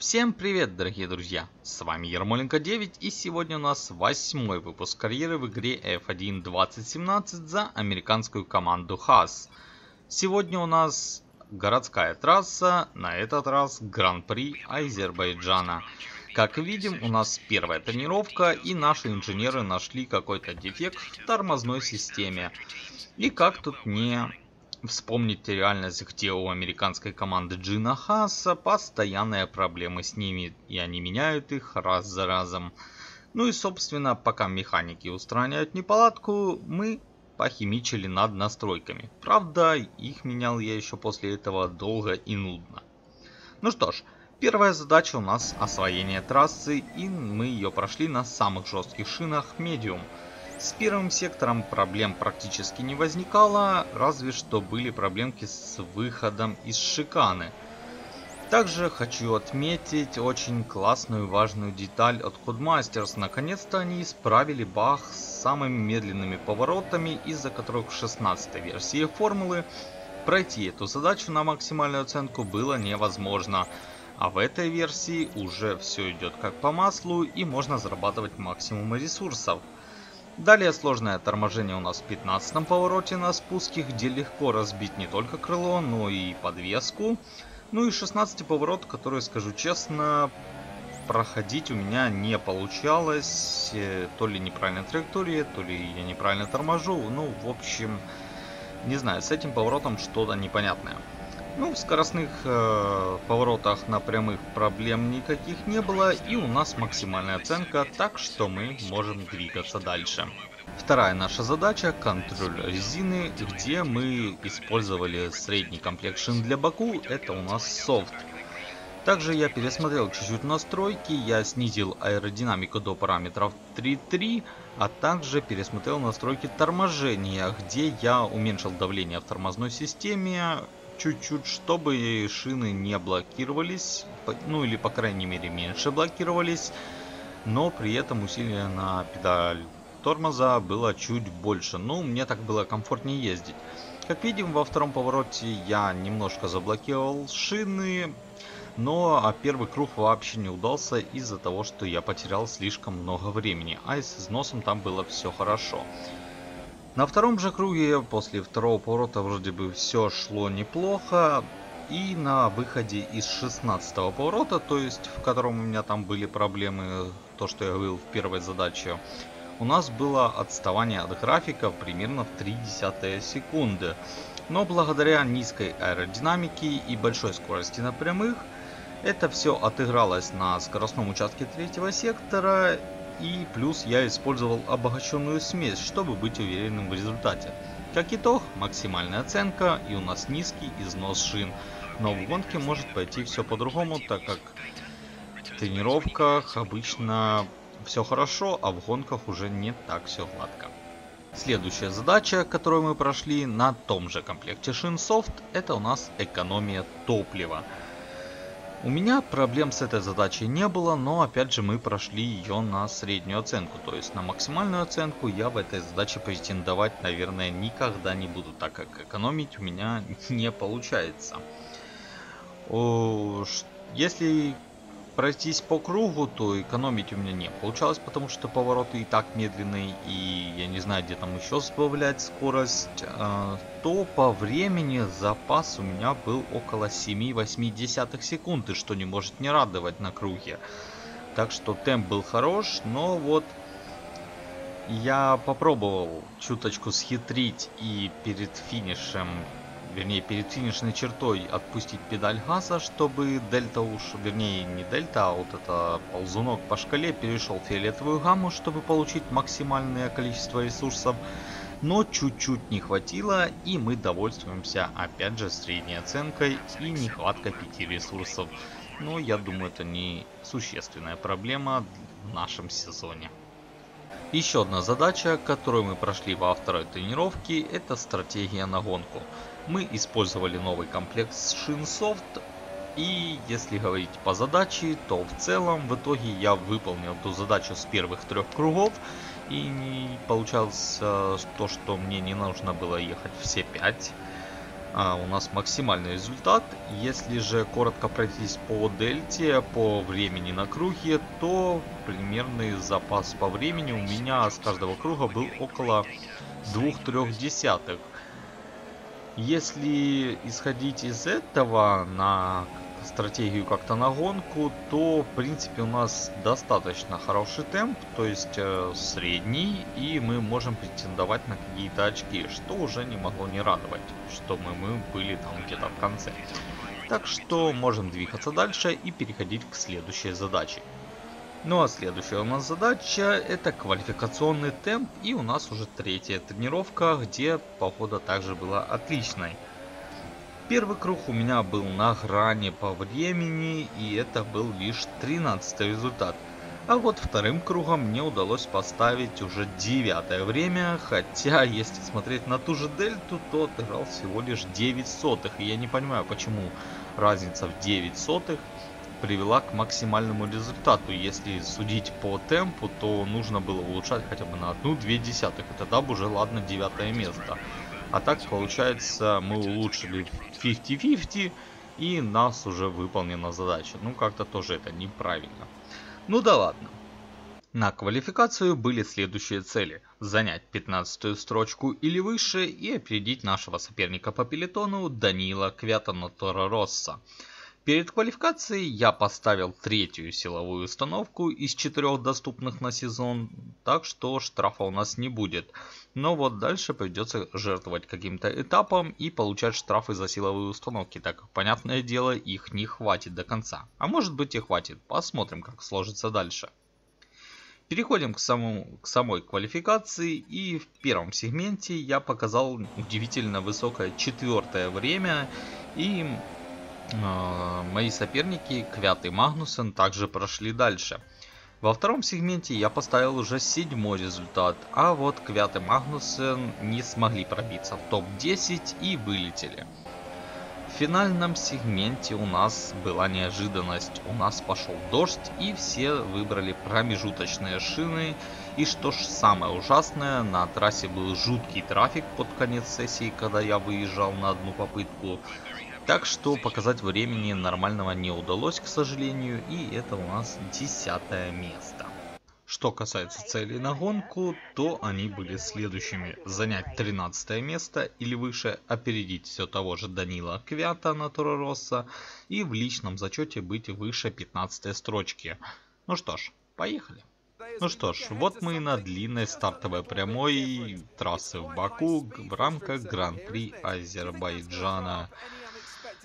Всем привет, дорогие друзья, с вами Ермоленко9, и сегодня у нас 8-й выпуск карьеры в игре F1 2017 за американскую команду Хаас. Сегодня у нас городская трасса, на этот раз Гран-при Азербайджана. Как видим, у нас первая тренировка, и наши инженеры нашли какой-то дефект в тормозной системе. И как тут не вспомнить реальность, где у американской команды Джина Хааса постоянные проблемы с ними, и они меняют их раз за разом. Ну и собственно, пока механики устраняют неполадку, мы похимичили над настройками. Правда, их менял я еще после этого долго и нудно. Ну что ж, первая задача у нас освоение трассы, и мы ее прошли на самых жестких шинах медиум. С первым сектором проблем практически не возникало, разве что были проблемки с выходом из шиканы. Также хочу отметить очень классную и важную деталь от Codemasters. Наконец-то они исправили баг с самыми медленными поворотами, из-за которых в 16-й версии формулы пройти эту задачу на максимальную оценку было невозможно. А в этой версии уже все идет как по маслу, и можно зарабатывать максимум ресурсов. Далее сложное торможение у нас в 15-м повороте на спуске, где легко разбить не только крыло, но и подвеску. Ну и 16-й поворот, который, скажу честно, проходить у меня не получалось. То ли неправильная траектория, то ли я неправильно торможу. Ну, в общем, не знаю, с этим поворотом что-то непонятное. Ну, в скоростных поворотах на прямых проблем никаких не было, и у нас максимальная оценка, так что мы можем двигаться дальше. Вторая наша задача – контроль резины, где мы использовали средний комплект шин для Баку, это у нас софт. Также я пересмотрел чуть-чуть настройки, я снизил аэродинамику до параметров 3.3, а также пересмотрел настройки торможения, где я уменьшил давление в тормозной системе, чуть-чуть, чтобы шины не блокировались, ну или по крайней мере меньше блокировались, но при этом усилие на педаль тормоза было чуть больше, ну мне так было комфортнее ездить. Как видим, во втором повороте я немножко заблокировал шины, но первый круг вообще не удался из-за того, что я потерял слишком много времени, а с износом там было все хорошо. На втором же круге после второго поворота вроде бы все шло неплохо, и на выходе из 16-го поворота, то есть в котором у меня там были проблемы, то что я говорил в первой задаче, у нас было отставание от графика примерно в 0,3 секунды. Но благодаря низкой аэродинамике и большой скорости на прямых, это все отыгралось на скоростном участке третьего сектора. И плюс я использовал обогащенную смесь, чтобы быть уверенным в результате. Как итог, максимальная оценка, и у нас низкий износ шин. Но в гонке может пойти все по-другому, так как в тренировках обычно все хорошо, а в гонках уже не так все гладко. Следующая задача, которую мы прошли на том же комплекте шин софт, это у нас экономия топлива. У меня проблем с этой задачей не было, но опять же мы прошли ее на среднюю оценку, то есть на максимальную оценку я в этой задаче претендовать, наверное, никогда не буду, так как экономить у меня не получается. Если пройтись по кругу, то экономить у меня не получалось, потому что повороты и так медленные, и я не знаю, где там еще сбавлять скорость, то по времени запас у меня был около 7,8 секунды, что не может не радовать на круге. Так что темп был хорош, но вот я попробовал чуточку схитрить и перед финишем, вернее, перед финишной чертой отпустить педаль газа, чтобы дельта не дельта, а вот это ползунок по шкале перешел в фиолетовую гамму, чтобы получить максимальное количество ресурсов. Но чуть-чуть не хватило, и мы довольствуемся опять же средней оценкой и нехваткой 5 ресурсов. Но я думаю, это не существенная проблема в нашем сезоне. Еще одна задача, которую мы прошли во второй тренировке, это стратегия на гонку. Мы использовали новый комплект шин софт, и если говорить по задаче, то в целом в итоге я выполнил эту задачу с первых трех кругов, и получалось то, что мне не нужно было ехать все 5. у нас максимальный результат. Если же коротко пройтись по дельте, по времени на круге, то примерный запас по времени у меня с каждого круга был около 2-3 десятых. Если исходить из этого на стратегию как-то на гонку, то в принципе у нас достаточно хороший темп, то есть средний, и мы можем претендовать на какие-то очки, что уже не могло не радовать, что мы были там где-то в конце. Так что можем двигаться дальше и переходить к следующей задаче. Ну а следующая у нас задача — это квалификационный темп, и у нас уже третья тренировка, где погода также была отличной. Первый круг у меня был на грани по времени, и это был лишь 13-й результат. А вот вторым кругом мне удалось поставить уже 9-е время, хотя если смотреть на ту же дельту, то отыграл всего лишь 9 сотых. И я не понимаю, почему разница в 9 сотых привела к максимальному результату. Если судить по темпу, то нужно было улучшать хотя бы на 1-2 десятых, и тогда бы уже ладно 9 место. А так получается, мы улучшили 50-50, и нас уже выполнена задача. Ну как-то тоже это неправильно. Ну да ладно. На квалификацию были следующие цели: занять 15-ю строчку или выше и опередить нашего соперника по пелетону Данила Квята на Торо Россо. Перед квалификацией я поставил 3-ю силовую установку из 4 доступных на сезон, так что штрафа у нас не будет. Но вот дальше придется жертвовать каким-то этапом и получать штрафы за силовые установки, так как, понятное дело, их не хватит до конца. А может быть и хватит, посмотрим, как сложится дальше. Переходим к самой квалификации, и в первом сегменте я показал удивительно высокое 4-е время, и мои соперники Квят и Магнуссен также прошли дальше. Во втором сегменте я поставил уже 7-й результат, а вот Квят и Магнуссен не смогли пробиться в топ-10 и вылетели. В финальном сегменте у нас была неожиданность, у нас пошел дождь, и все выбрали промежуточные шины. И что ж самое ужасное, на трассе был жуткий трафик под конец сессии, когда я выезжал на одну попытку. Так что показать времени нормального не удалось, к сожалению, и это у нас 10-е место. Что касается целей на гонку, то они были следующими: занять 13-е место или выше, опередить все того же Данила Квята на Торо Россо и в личном зачете быть выше 15-й строчки. Ну что ж, поехали. Ну что ж, вот мы и на длинной стартовой прямой трассы в Баку в рамках Гран-при Азербайджана.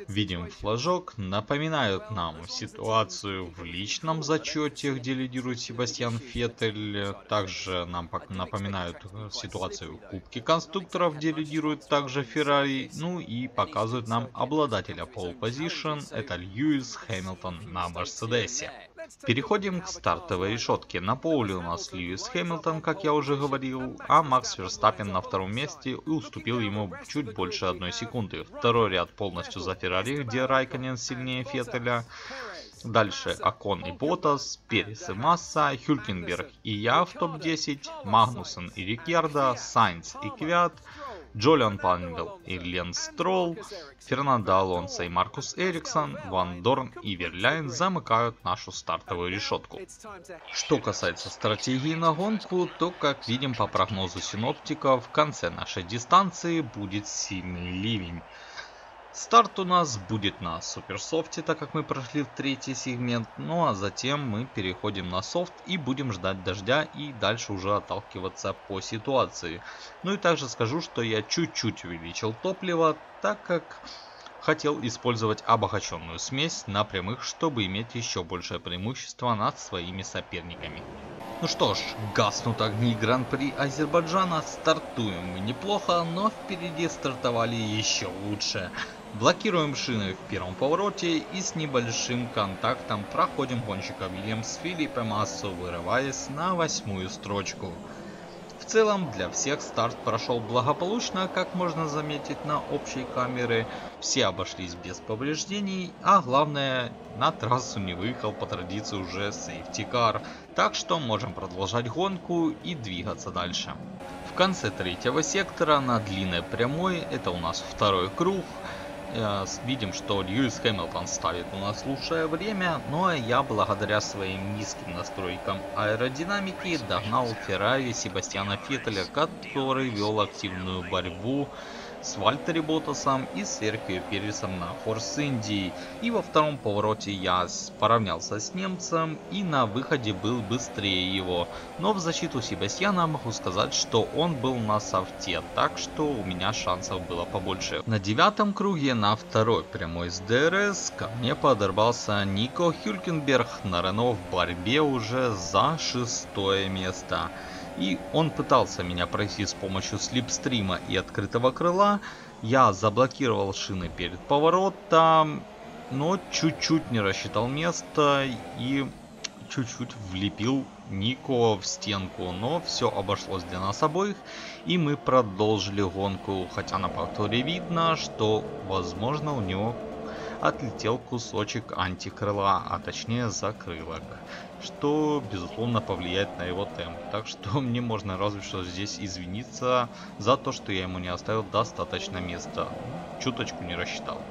Видим флажок, напоминают нам ситуацию в личном зачете, где лидирует Себастьян Феттель. Также нам напоминают ситуацию в Кубке конструкторов, где лидирует также Феррари. Ну и показывают нам обладателя pole position, это Льюис Хэмилтон на Мерседесе. Переходим к стартовой решетке. На поле у нас Льюис Хэмилтон, как я уже говорил, а Макс Ферстаппен на втором месте и уступил ему чуть больше 1 секунды. Второй ряд полностью за Феррари, где Райкконен сильнее Феттеля. Дальше Окон и Боттас, Перес и Масса, Хюлькенберг и я в топ-10, Магнуссен и Рикардо, Сайнс и Квят, Джолион Палмер и Лэнс Стролл, Фернандо Алонсо и Маркус Эриксон, Вандорн и Верлейн замыкают нашу стартовую решетку. Что касается стратегии на гонку, то, как видим по прогнозу синоптика, в конце нашей дистанции будет сильный ливень. Старт у нас будет на суперсофте, так как мы прошли в 3-й сегмент, ну а затем мы переходим на софт и будем ждать дождя и дальше уже отталкиваться по ситуации. Ну и также скажу, что я чуть-чуть увеличил топливо, так как хотел использовать обогащенную смесь на прямых, чтобы иметь еще большее преимущество над своими соперниками. Ну что ж, гаснут огни Гран-при Азербайджана, стартуем мы неплохо, но впереди стартовали еще лучше. Блокируем шины в первом повороте и с небольшим контактом проходим гонщика Вильямс с Филиппом Массу, вырываясь на 8-ю строчку. В целом для всех старт прошел благополучно, как можно заметить на общей камере. Все обошлись без повреждений, а главное, на трассу не выехал по традиции уже сейфтикар. Так что можем продолжать гонку и двигаться дальше. В в конце третьего сектора на длинной прямой, это у нас второй круг, видим, что Льюис Хэмилтон ставит у нас лучшее время, но я благодаря своим низким настройкам аэродинамики догнал Феррари Себастьяна Феттеля, который вел активную борьбу с Вальтери Боттасом и Серхио Пересом на Форс Индии. И во втором повороте я поравнялся с немцем и на выходе был быстрее его. Но в защиту Себастьяна могу сказать, что он был на софте, так что у меня шансов было побольше. На девятом круге на второй прямой с ДРС ко мне подорвался Нико Хюлькенберг на Рено в борьбе уже за шестое место. И он пытался меня пройти с помощью слипстрима и открытого крыла. Я заблокировал шины перед поворотом, но чуть-чуть не рассчитал место и чуть-чуть влепил Нико в стенку. Но все обошлось для нас обоих, и мы продолжили гонку. Хотя на повторе видно, что возможно у него отлетел кусочек антикрыла, а точнее закрылок, что безусловно повлияет на его темп. Так что мне можно разве что здесь извиниться за то, что я ему не оставил достаточно места, чуточку не рассчитал.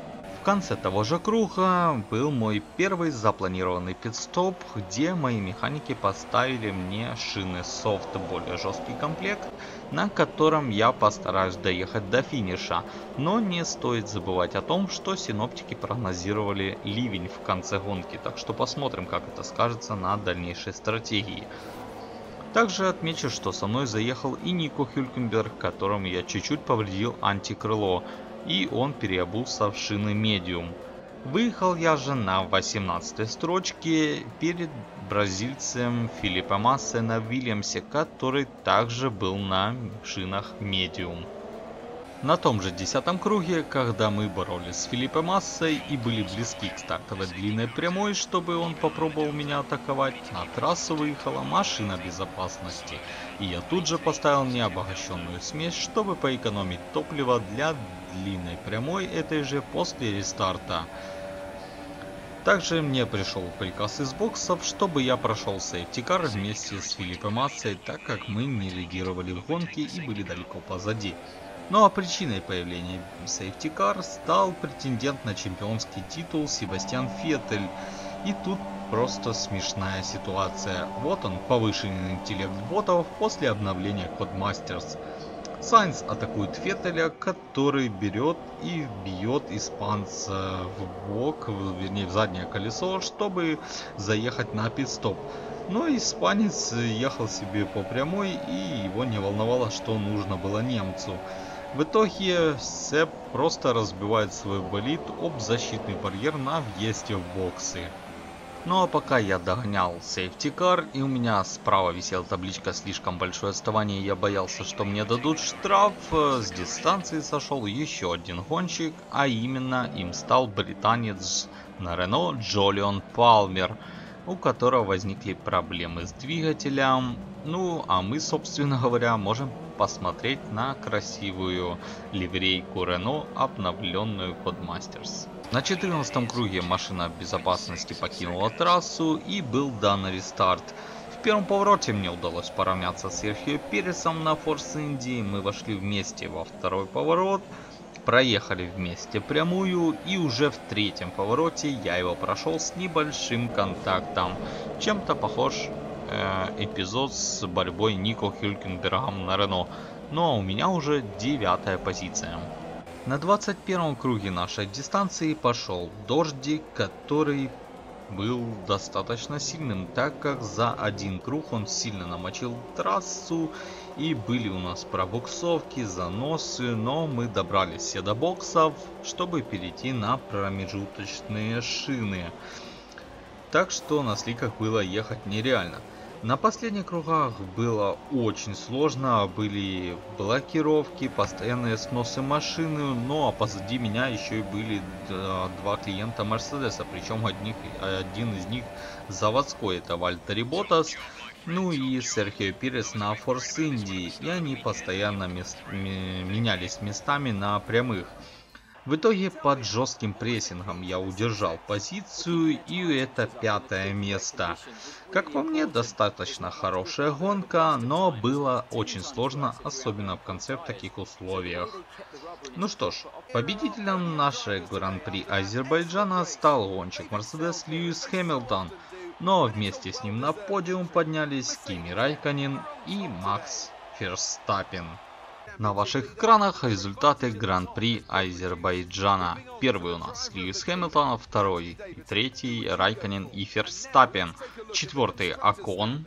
В конце того же круга был мой первый запланированный пит-стоп, где мои механики поставили мне шины софт, более жесткий комплект, на котором я постараюсь доехать до финиша. Но не стоит забывать о том, что синоптики прогнозировали ливень в конце гонки, так что посмотрим, как это скажется на дальнейшей стратегии. Также отмечу, что со мной заехал и Нико Хюлькенберг, которому я чуть-чуть повредил антикрыло, и он переобулся в шины медиум. Выехал я же на 18-й строчке перед бразильцем Филиппом Масса на Вильямсе, который также был на шинах медиум. На том же 10-м круге, когда мы боролись с Филиппом Массой и были близки к стартовой длинной прямой, чтобы он попробовал меня атаковать, на трассу выехала машина безопасности. И я тут же поставил необогащенную смесь, чтобы поэкономить топливо для длинной прямой этой же после рестарта. Также мне пришел приказ из боксов, чтобы я прошел сейфтикар вместе с Филиппом Массой, так как мы не лидировали в гонке и были далеко позади. Ну а причиной появления сейфтикар стал претендент на чемпионский титул Себастьян Феттель. И тут просто смешная ситуация. Вот он, повышенный интеллект ботов после обновления Codemasters. Сайнс атакует Феттеля, который берет и бьет испанца в бок, вернее в заднее колесо, чтобы заехать на пит-стоп. Но испанец ехал себе по прямой, и его не волновало, что нужно было немцу. В итоге Себ просто разбивает свой болид об защитный барьер на въезде в боксы. Ну а пока я догонял сейфтикар, и у меня справа висела табличка «Слишком большое отставание», я боялся, что мне дадут штраф, с дистанции сошел еще один гонщик, а именно им стал британец на Рено Джолион Палмер, у которого возникли проблемы с двигателем. Ну а мы, собственно говоря, можем посмотреть на красивую ливрейку Рено, обновленную Codemasters. На 14 круге машина безопасности покинула трассу и был дан рестарт. В первом повороте мне удалось поравняться с Серхио Пересом на Форс Индии, мы вошли вместе во второй поворот, проехали вместе прямую, и уже в третьем повороте я его прошел с небольшим контактом. Чем-то похож эпизод с борьбой Нико Хюлькенбергом на Рено, но у меня уже 9-я позиция. На 21-м круге нашей дистанции пошел дождик, который был достаточно сильным, так как за один круг он сильно намочил трассу, и были у нас пробуксовки, заносы, но мы добрались все до боксов, чтобы перейти на промежуточные шины. Так что на сликах было ехать нереально. На последних кругах было очень сложно, были блокировки, постоянные сносы машины, ну а позади меня еще и были два клиента Мерседеса, причем один из них заводской, это Вальтери Боттас, ну и Серхио Перес на Форс Индии, и они постоянно менялись местами на прямых. В итоге под жестким прессингом я удержал позицию, и это 5-е место. Как по мне, достаточно хорошая гонка, но было очень сложно, особенно в конце в таких условиях. Ну что ж, победителем нашей Гран-при Азербайджана стал гонщик Мерседес Льюис Хэмилтон, но вместе с ним на подиум поднялись Кими Райкконен и Макс Ферстаппен. На ваших экранах результаты Гран-при Азербайджана. Первый у нас Льюис Хэмилтон, второй и третий Райкконен и Ферстаппен. Четвертый Окон,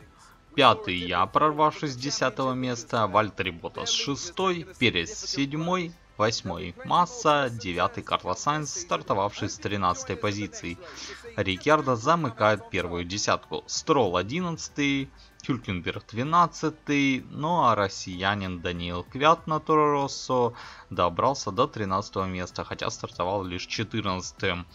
пятый я, прорвавшись с 10-го места, Вальтери Боттас 6-й, Перес 7-й, 8-й Масса, 9-й Карлос Сайнс, стартовавший с 13-й позиции. Рикардо замыкает первую десятку. Стролл 11-й, Хюлькенберг 12-й, ну а россиянин Даниил Квят на Торо Россо добрался до 13-го места, хотя стартовал лишь 14-м.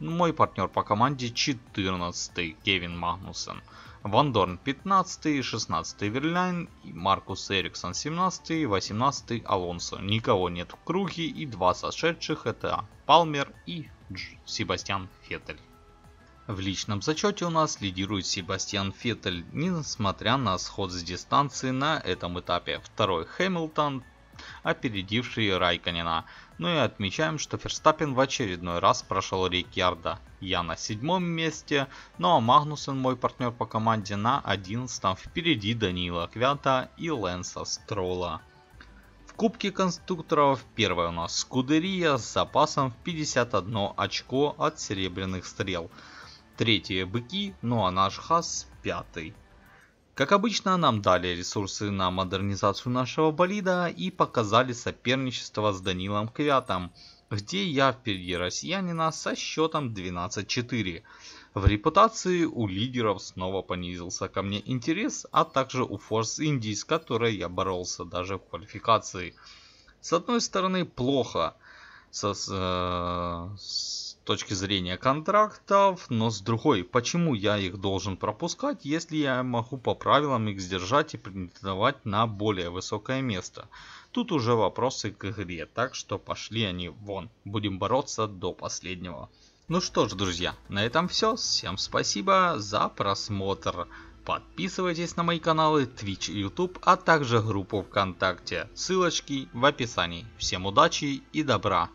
Мой партнер по команде 14-й, Кевин Магнуссен. Вандорн 15-й, 16-й Верлейн, Маркус Эриксон 17-й, 18-й Алонсо. Никого нет в круге, и два сошедших — это Палмер и Себастьян Феттель. В личном зачете у нас лидирует Себастьян Феттель, несмотря на сход с дистанции на этом этапе. Второй Хэмилтон, опередивший Райкконена. Ну и отмечаем, что Ферстаппен в очередной раз прошел Рикардо. Я на 7-м месте, ну а Магнуссен, мой партнер по команде, на 11-м, впереди Даниила Квята и Лэнса Стролла. В Кубке конструкторов первая у нас Скудерия с запасом в 51 очко от серебряных стрел. Третье быки, ну а наш Хаас 5-й. Как обычно, нам дали ресурсы на модернизацию нашего болида и показали соперничество с Данилом Квятом, где я впереди россиянина со счетом 12-4. В репутации у лидеров снова понизился ко мне интерес, а также у Форс Индии, с которой я боролся даже в квалификации. С одной стороны, плохо с точки зрения контрактов, но с другой, почему я их должен пропускать, если я могу по правилам их сдержать и претендовать на более высокое место? Тут уже вопросы к игре, так что пошли они вон, будем бороться до последнего. Ну что ж, друзья, на этом все, всем спасибо за просмотр. Подписывайтесь на мои каналы Twitch и YouTube, а также группу ВКонтакте, ссылочки в описании. Всем удачи и добра!